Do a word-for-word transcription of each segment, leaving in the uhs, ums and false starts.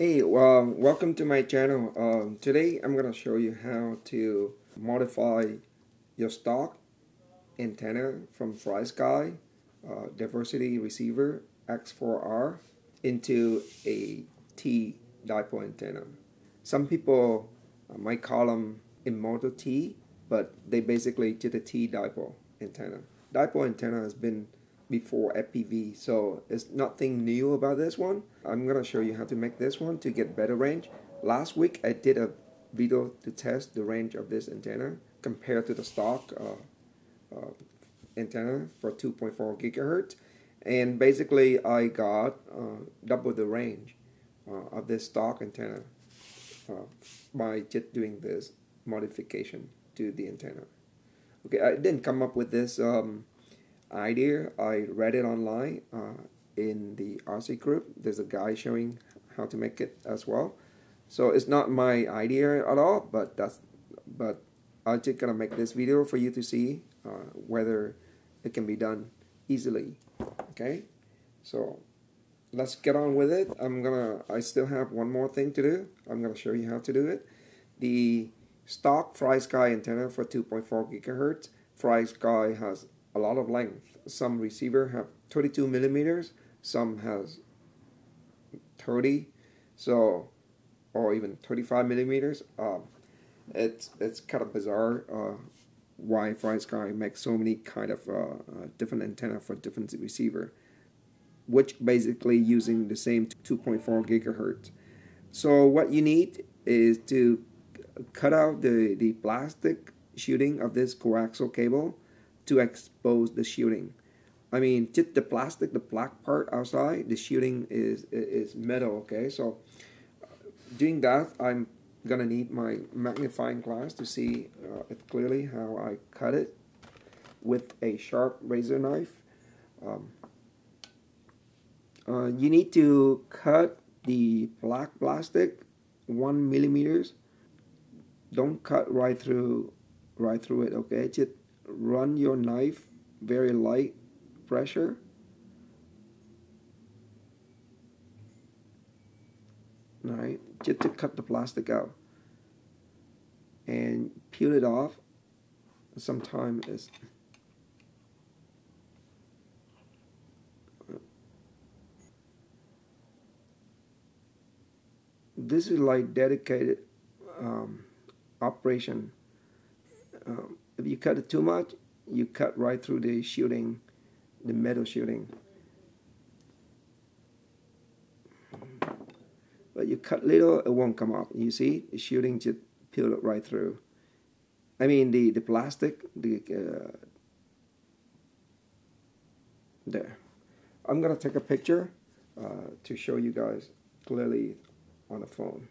Hey, um, welcome to my channel. Um, today I'm gonna show you how to modify your stock antenna from FrSky uh, Diversity Receiver X four R into a T-Dipole antenna. Some people might call them Immortal T, but they basically to the T-Dipole antenna. Dipole antenna has been before F P V, so it's nothing new about this one. I'm gonna show you how to make this one to get better range. Last week I did a video to test the range of this antenna compared to the stock uh, uh, antenna for two point four gigahertz, and basically I got uh, double the range uh, of this stock antenna uh, by just doing this modification to the antenna. Okay, I didn't come up with this um, idea. I read it online uh, in the R C group. There's a guy showing how to make it as well. So it's not my idea at all, but that's but I'm just gonna make this video for you to see uh, whether it can be done easily. Okay, so let's get on with it. I'm gonna I still have one more thing to do. I'm gonna show you how to do it. The stock FrSky antenna for two point four gigahertz. FrSky has a lot of length. Some receiver have thirty-two millimeters, some has thirty, so or even thirty-five millimeters. Um, it's it's kind of bizarre uh, why FrSky makes so many kind of uh, uh, different antenna for different receiver, which basically using the same two point four gigahertz. So what you need is to cut out the the plastic shielding of this coaxial cable to expose the shielding. I mean, just the plastic, the black part outside, the shielding is is metal. Okay, so doing that, I'm gonna need my magnifying glass to see uh, it clearly how I cut it with a sharp razor knife. Um, uh, you need to cut the black plastic one millimeters. Don't cut right through, right through it. Okay, just run your knife very light pressure right just to cut the plastic out and peel it off. Sometimes it's this is like dedicated um, operation. um, If you cut it too much, you cut right through the shielding, the metal shielding. But you cut little, it won't come up. You see, the shielding just peeled it right through. I mean, the, the plastic, the, uh, there. I'm gonna take a picture uh, to show you guys clearly on the phone.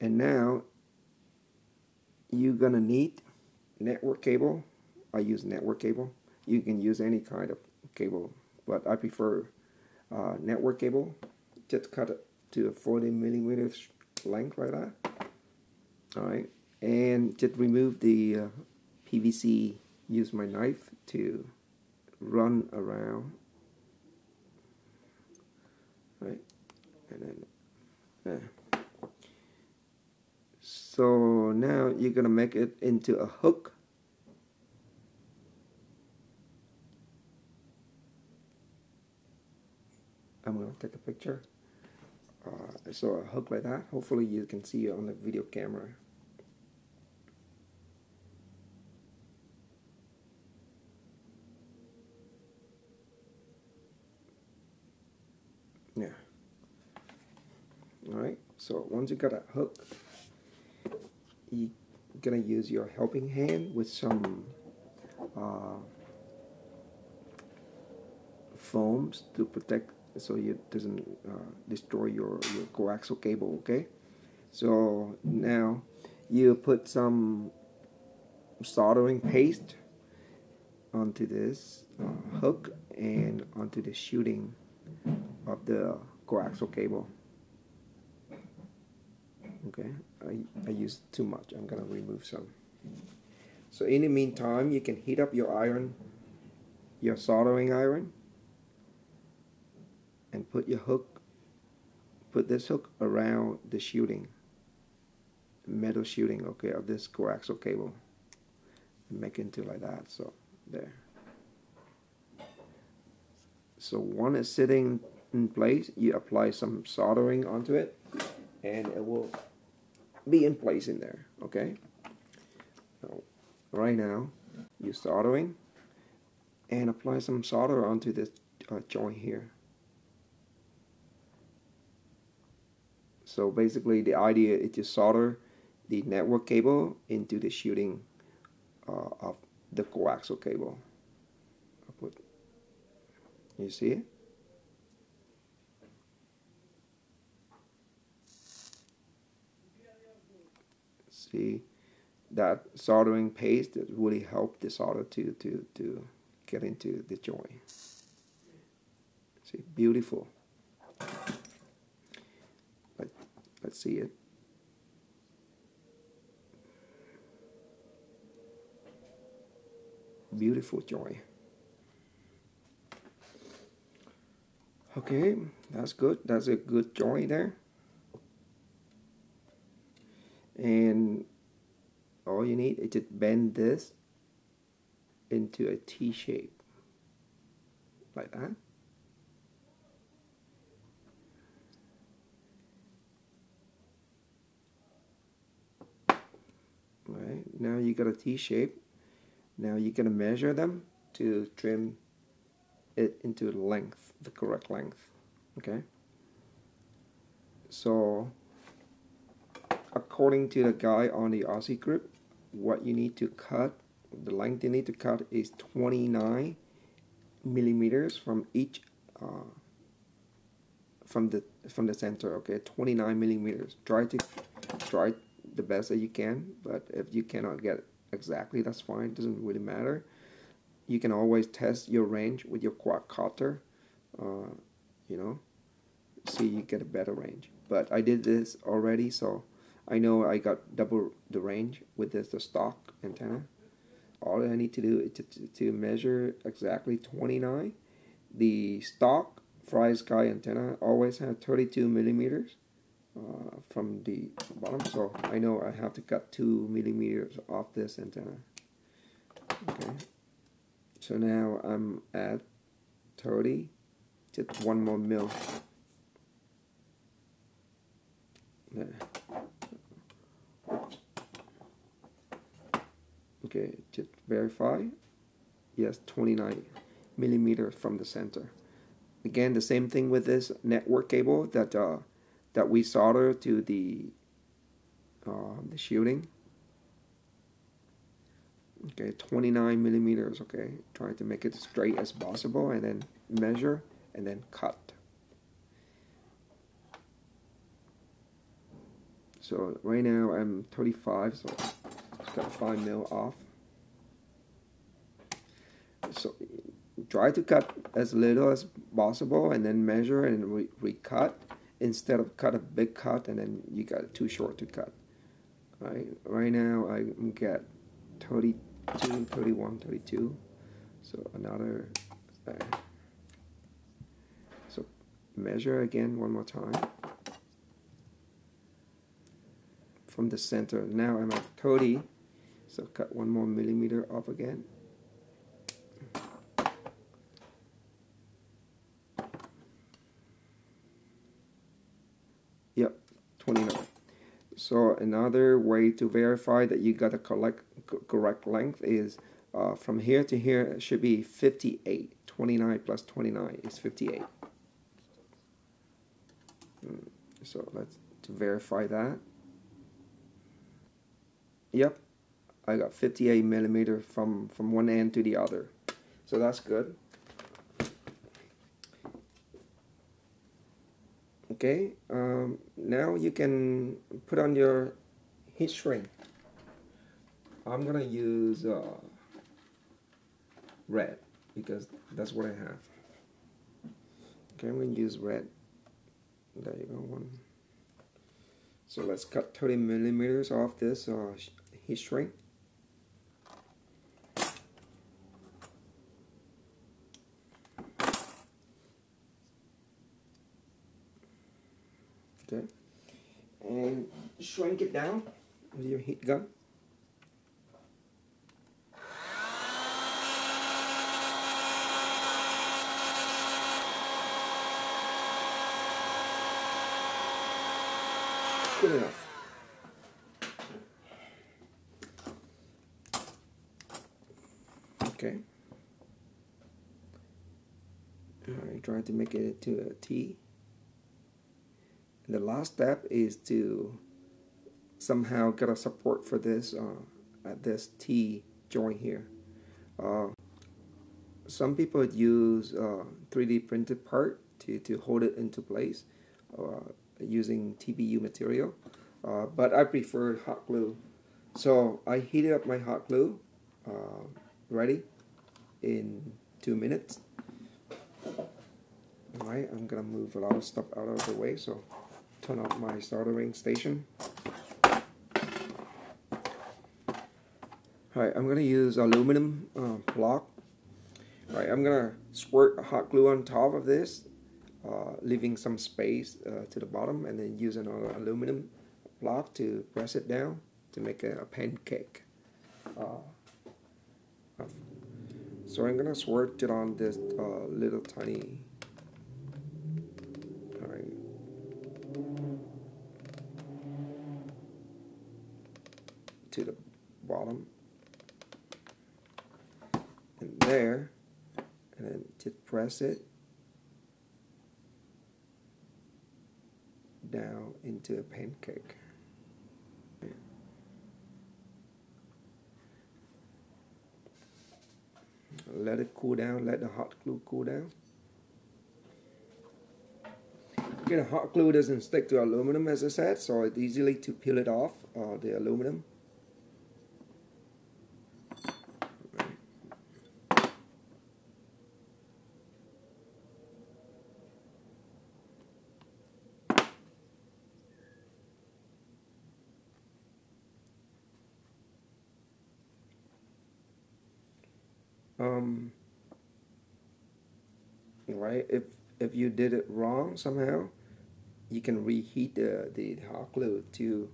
And now you're gonna need network cable. I use network cable. You can use any kind of cable, but I prefer uh, network cable. Just cut it to a forty millimeter length like that. All right, and just remove the uh, P V C. Use my knife to run around. All right, and then there. So now you're gonna make it into a hook. I'm gonna take a picture. Uh, so a hook like that. Hopefully you can see it on the video camera. Yeah. All right. So once you got a hook, you're going to use your helping hand with some uh, foams to protect so it doesn't uh, destroy your, your coaxial cable, okay? So now you put some soldering paste onto this uh, hook and onto the shielding of the coaxial cable. Okay, I, I used too much. I'm gonna remove some. So in the meantime, you can heat up your iron, your soldering iron, and put your hook, put this hook around the shielding, metal shielding, okay, of this coaxial cable, and make it into like that. So there. So one is sitting in place. You apply some soldering onto it, and it will be in place in there. Okay. So right now, you're soldering, and apply some solder onto this uh, joint here. So basically, the idea is to solder the network cable into the shielding uh, of the coaxial cable. I'll put, you see it? See that soldering paste that really helped the solder to to to get into the joint. See, beautiful. Let's see it. Beautiful joy. Okay, that's good. That's a good joy there. And all you need is to bend this into a T shape. Like that. Right, now you got a T shape. Now you can measure them to trim it into length, the correct length. Okay. So, according to the guy on the R C group, what you need to cut, the length you need to cut is twenty-nine millimeters from each, uh, from the from the center. Okay, twenty-nine millimeters. Try to try. The best that you can, but if you cannot get it exactly, that's fine. It doesn't really matter. You can always test your range with your quadcopter. Uh, you know, see you get a better range. But I did this already, so I know I got double the range with this the stock antenna. All I need to do is to, to, to measure exactly twenty-nine. The stock FrSky antenna always has thirty-two millimeters. Uh, from the bottom, so I know I have to cut two millimeters off this antenna. Okay, so now I'm at thirty, just one more mil. There. Okay, just verify. Yes, twenty-nine millimeters from the center. Again, the same thing with this network cable that. Uh, that we solder to the uh, the shielding. Okay, twenty-nine millimeters. Okay, try to make it straight as possible, and then measure, and then cut. So right now I'm thirty-five, so it's got five mil off. So try to cut as little as possible, and then measure and re recut. Instead of cut a big cut and then you got too short to cut. Right, right now I get thirty-two, thirty-one, thirty-two. So another. Uh, so measure again one more time. From the center. Now I'm at thirty. So cut one more millimeter off again. Yep, twenty-nine. So another way to verify that you got a correct correct length is uh, from here to here it should be fifty-eight. twenty-nine plus twenty-nine is fifty-eight. So let's to verify that. Yep, I got fifty-eight millimeter from from one end to the other. So that's good. Okay, um, now you can put on your heat shrink. I'm gonna use uh, red because that's what I have. Okay, I'm gonna use red. There you go, one. So let's cut thirty millimeters off this uh, heat shrink. Okay, and shrink it down with your heat gun. Good enough. Okay. I try to make it to a T. The last step is to somehow get a support for this uh, at this T joint here. Uh, some people use uh, three D printed part to to hold it into place. Uh, using T B U material, uh, but I prefer hot glue. So I heated up my hot glue, uh, ready in two minutes. Alright, I'm gonna move a lot of stuff out of the way, so turn off my soldering station. Alright, I'm gonna use aluminum uh, block. Alright, I'm gonna squirt hot glue on top of this, Uh, leaving some space uh, to the bottom, and then use another aluminum block to press it down to make a, a pancake. Uh, so I'm gonna squirt it on this uh, little tiny. All right. To the bottom, and there, and then just press it down into a pancake. Yeah. Let it cool down, let the hot glue cool down. Again, hot glue doesn't stick to aluminum, as I said, so it's easily to peel it off, uh, the aluminum. Um, right, if if you did it wrong somehow, you can reheat the, the hot glue to,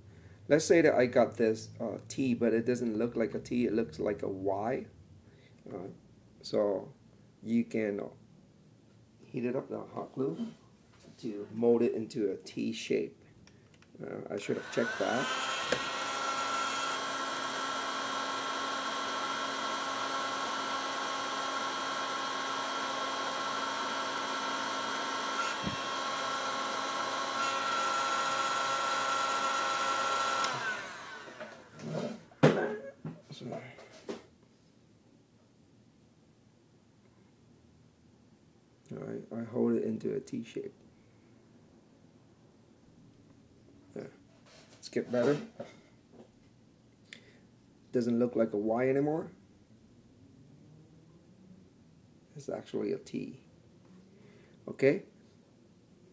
let's say that I got this uh, T, but it doesn't look like a T, it looks like a Y. Uh, so you can heat it up, the hot glue, to mold it into a T shape. Uh, I should have checked that. Alright, I hold it into a T shape. Yeah. Let's get better. Doesn't look like a Y anymore. It's actually a T. Okay?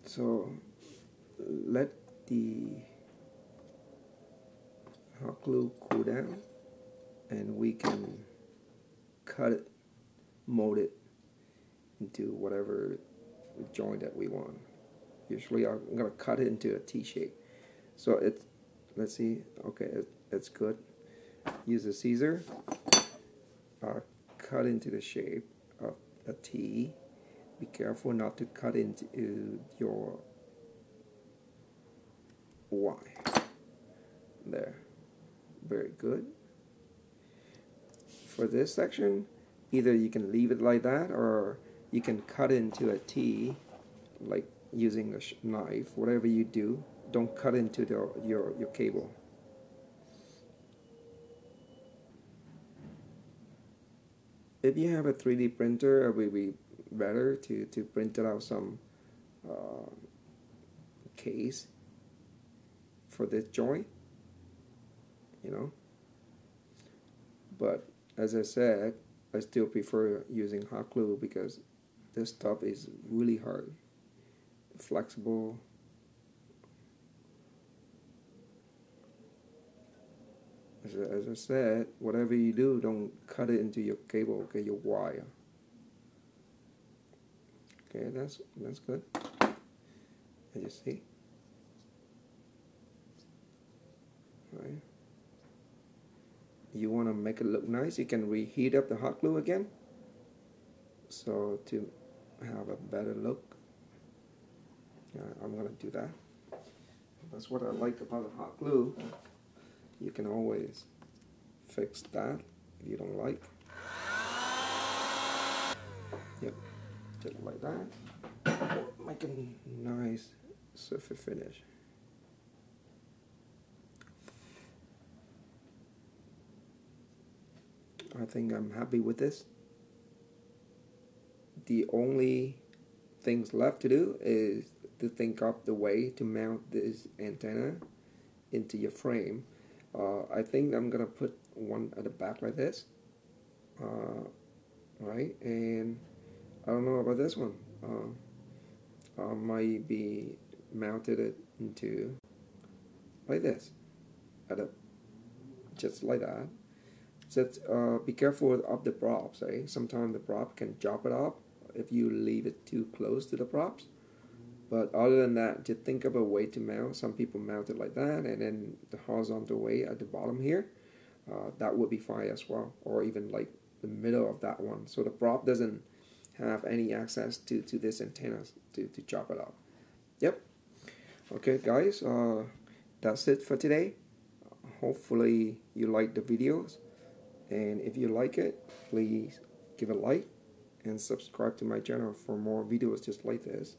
So let the hot glue cool down, and we can cut it, mold it into whatever joint that we want. Usually I'm gonna cut it into a T shape. So it's, let's see, okay, it, it's good. Use a scissor, uh, cut into the shape of a T. Be careful not to cut into your Y. There, very good. For this section, either you can leave it like that, or you can cut into a T, like using a sh knife. Whatever you do, don't cut into the, your your cable. If you have a three D printer, it would be better to to print out some uh, case for this joint, you know. But as I said, I still prefer using hot glue because this stuff is really hard, flexible. As I, as I said, whatever you do, don't cut it into your cable, okay, your wire. Okay, that's that's good. As you see, right? You want to make it look nice, you can reheat up the hot glue again, so to have a better look. Yeah, I'm gonna do that. That's what I like about the hot glue. You can always fix that if you don't like. Yep, just like that. Make a nice surface finish. I think I'm happy with this. The only things left to do is to think up the way to mount this antenna into your frame. Uh, I think I'm gonna put one at the back like this, uh, right? And I don't know about this one. Uh, I might be mounted it into like this, at a, just like that. So uh, be careful of the props. Eh? Sometimes the prop can chop it up if you leave it too close to the props. But other than that, just think of a way to mount. Some people mount it like that, and then the horizontal way at the bottom here, uh, that would be fine as well, or even like the middle of that one. So the prop doesn't have any access to, to this antenna to, to chop it up. Yep. Okay, guys, uh, that's it for today. Hopefully you like the videos, and if you like it, please give a like and subscribe to my channel for more videos just like this.